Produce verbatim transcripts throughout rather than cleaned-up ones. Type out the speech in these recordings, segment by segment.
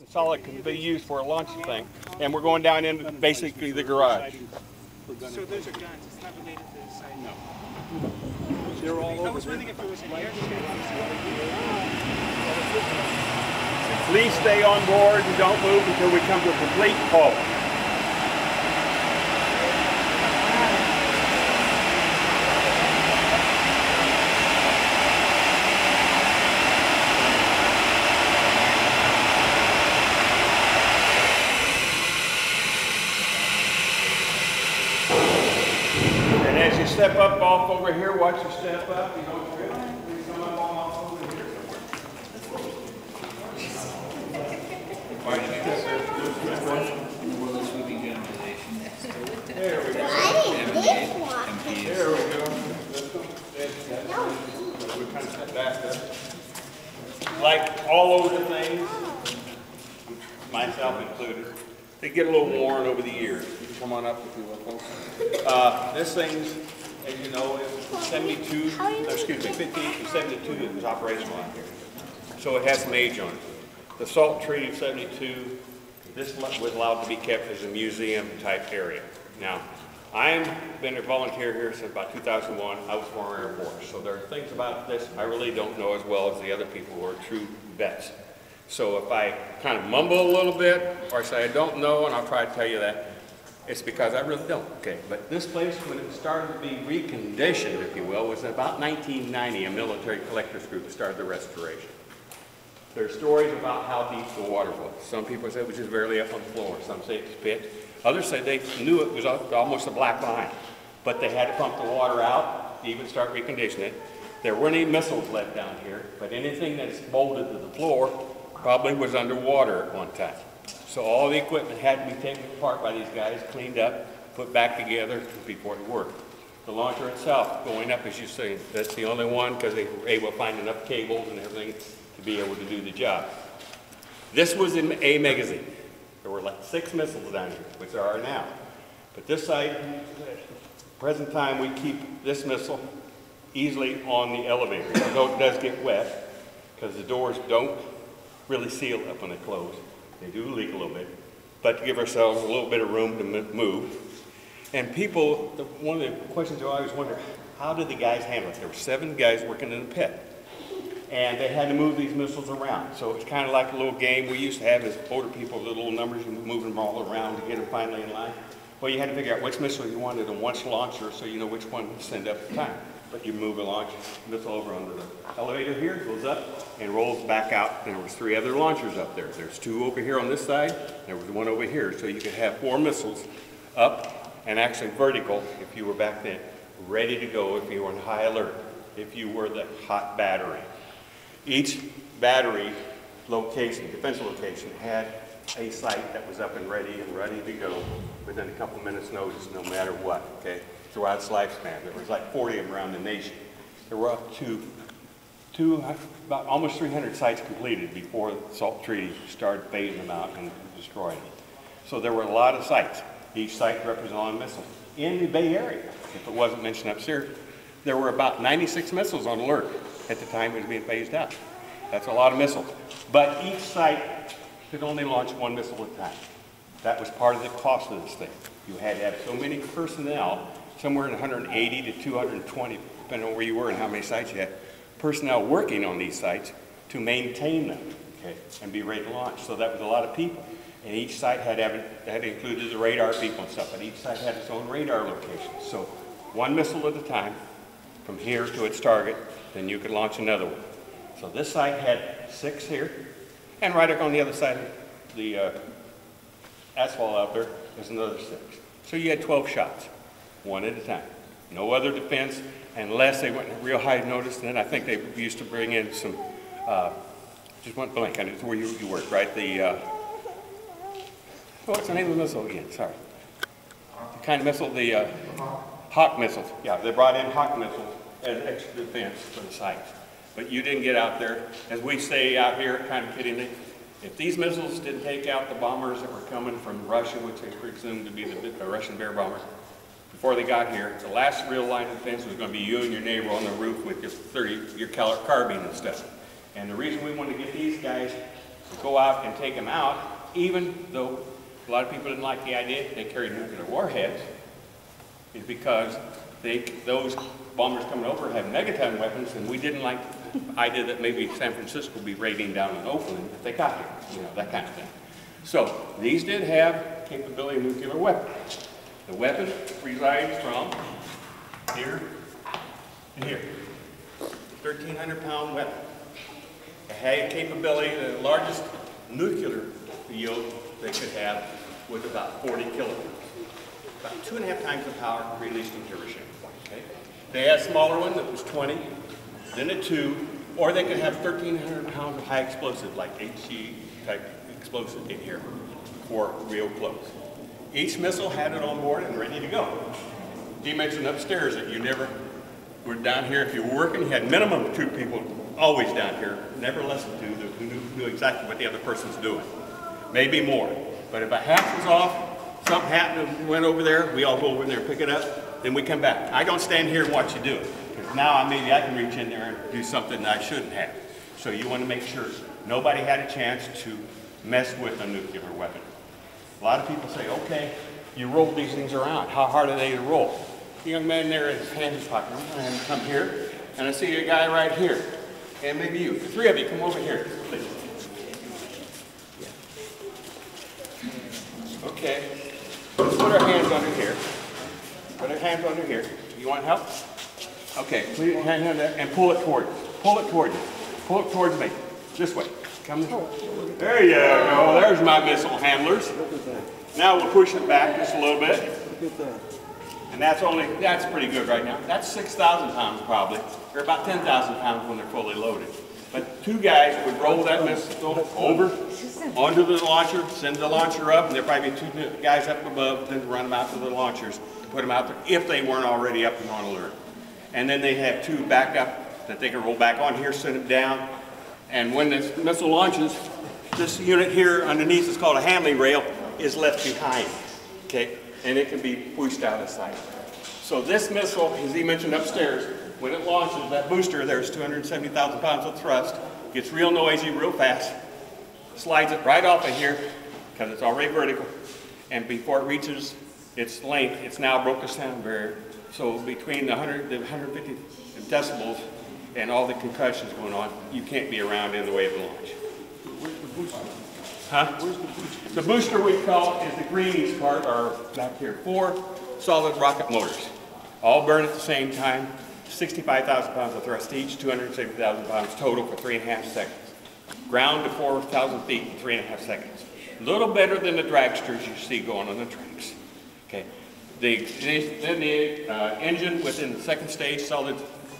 and solid can be used for a launching thing. And we're going down into basically the garage. So those are guns, it's not related to the site? No. They're all over. I was wondering if it was an airship. Please stay on board and don't move until we come to a complete halt. Step up off over here, watch your step up, you don't trip. Please come up off over here somewhere. There we go. There we go. So we kind of step back up. Like all over the things, myself included, they get a little worn over the years. You can come on up if you want, folks. Uh, this thing's, as you know, it's seventy-two, excuse me, fifty-eight to seventy-two it was operational out here. So it has some age on it. The SALT Treaty of seventy-two, this was allowed to be kept as a museum type area. Now, I've been a volunteer here since about two thousand one. I was former Air Force. So there are things about this I really don't know as well as the other people who are true vets. So if I kind of mumble a little bit or say I don't know, and I'll try to tell you that, it's because I really don't, okay? But this place, when it started to be reconditioned, if you will, was about nineteen ninety, a military collectors group started the restoration. There are stories about how deep the water was. Some people say it was just barely up on the floor. Some say it's pit. Others say they knew it was almost a black line, but they had to pump the water out to even start reconditioning it. There weren't any missiles left down here, but anything that's bolted to the floor probably was underwater at one time. So all the equipment had to be taken apart by these guys, cleaned up, put back together before it worked. The launcher itself going up, as you say, that's the only one because they were able to find enough cables and everything to be able to do the job. This was in a magazine. There were like six missiles down here, which there are now. But this site, present time, we keep this missile easily on the elevator, although it does get wet because the doors don't really seal up when they close. They do leak a little bit, but to give ourselves a little bit of room to move. And people, the, one of the questions I always wonder, how did the guys handle it? There were seven guys working in the pit, and they had to move these missiles around. So it's kind of like a little game we used to have as older people, the little numbers, and moving them all around to get them finally in line. Well, you had to figure out which missile you wanted and which launcher, so you know which one to send up at the time. But you move a launch missile over onto the elevator here, goes up and rolls back out. And there was three other launchers up there. There's two over here on this side, and there was one over here. So you could have four missiles up and actually vertical if you were back then, ready to go if you were on high alert, if you were the hot battery. Each battery location, defense location, had a site that was up and ready and ready to go within a couple minutes notice, no matter what, okay? Throughout its lifespan. There was like forty of them around the nation. There were up to two, about almost three hundred sites completed before the SALT Treaty started phasing them out and destroying them. So there were a lot of sites. Each site represented a missile. In the Bay Area, if it wasn't mentioned upstairs, there were about ninety-six missiles on alert at the time it was being phased out. That's a lot of missiles. But each site could only launch one missile at a time. That was part of the cost of this thing. You had to have so many personnel, somewhere in one hundred eighty to two hundred twenty, depending on where you were and how many sites you had, personnel working on these sites to maintain them, okay, and be ready to launch. So that was a lot of people. And each site had, had included the radar people and stuff, but each site had its own radar location. So one missile at a time, from here to its target, then you could launch another one. So this site had six here, and right on the other side of the uh, asphalt out there is another six. So you had twelve shots. One at a time. No other defense, unless they went real high notice. And then I think they used to bring in some, uh, just went blank on it, where you, you work, right? The, uh, what's the name of the missile again? Sorry. The kind of missile, the uh, hawk missiles. Yeah, they brought in hawk missiles as extra defense for the sites. But you didn't get out there. As we say out here, kind of kiddingly, if these missiles didn't take out the bombers that were coming from Russia, which they presumed to be the, the Russian Bear bombers, before they got here, the last real line of defense was going to be you and your neighbor on the roof with your thirty, your carbine and stuff. And the reason we wanted to get these guys go out and take them out, even though a lot of people didn't like the idea that they carried nuclear warheads, is because they, those bombers coming over had megaton weapons, and we didn't like the idea that maybe San Francisco would be raiding down in Oakland if they got here, you know, that kind of thing. So these did have capability of nuclear weapons. The weapon resides from here and here. thirteen hundred pound weapon. It had capability, the largest nuclear yield they could have was about forty kilograms. About two and a half times the power released in Hiroshima. Okay? They had a smaller one that was twenty, then a two, or they could have thirteen hundred pound of high explosive, like H E type explosive in here, for real close. Each missile had it on board and ready to go. He mentioned upstairs that you never were down here. If you were working, you had minimum two people always down here, never listened to, who knew, knew exactly what the other person's doing. Maybe more. But if a hatch was off, something happened, went over there, we all go over there and pick it up, then we come back. I don't stand here and watch you do it, because now I maybe I can reach in there and do something that I shouldn't have. So you want to make sure nobody had a chance to mess with a nuclear weapon. A lot of people say, okay, you roll these things around. How hard are they to roll? The young man there is hand in his pocket. I'm going to come here, and I see a guy right here. And maybe you, the three of you, come over here, please. Okay, let's put our hands under here. Put our hands under here. You want help? Okay, please hang on there and pull it toward you. Pull it toward you. Pull it towards me. This way. Come this way. There you go. There's my missile handlers. Now we'll push it back just a little bit. And that's only, that's pretty good right now. That's six thousand pounds probably, or about ten thousand pounds when they're fully loaded. But two guys would roll that missile over onto the launcher, send the launcher up, and there'd probably be two guys up above, then run them out to the launchers, put them out there, if they weren't already up and on alert. And then they have two back up that they can roll back on here, send them down, and when this missile launches, this unit here underneath is called a Hanley rail, is left behind, okay? And it can be pushed out of sight. So this missile, as he mentioned upstairs, when it launches, that booster there is two hundred seventy thousand pounds of thrust, gets real noisy real fast, slides it right off of here, because it's already vertical, and before it reaches its length, it's now broke a sound barrier. So between the one hundred, the one hundred fifty decibels and all the concussions going on, you can't be around in the way of the launch. Where's the booster? Huh? Where's the booster? The booster we call is the greenies part, or back here, four solid rocket motors. All burn at the same time, sixty-five thousand pounds of thrust each, two hundred sixty thousand pounds total for three and a half seconds. Ground to four thousand feet in three and a half seconds. A little better than the dragsters you see going on the tracks. Okay. The, then the uh, engine within the second stage, solid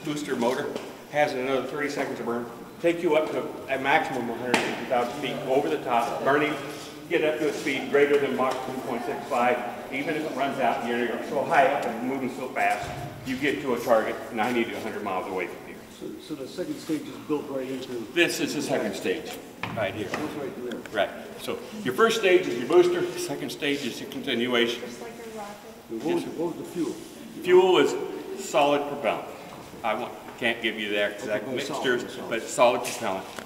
booster motor, has another thirty seconds to burn. Take you up to a maximum of one hundred fifty thousand feet over the top, burning, get up to a speed greater than Mach two point six five. Even if it runs out, you're so high up and moving so fast, you get to a target ninety to one hundred miles away from here. So, so the second stage is built right into... This is the second stage, right here. Right there. Right. So your first stage is your booster, the second stage is your continuation. Just like a rocket. What was, what was the fuel? Fuel is solid propellant. I want, can't give you the exact mixtures, solid, solid. but solid propellant.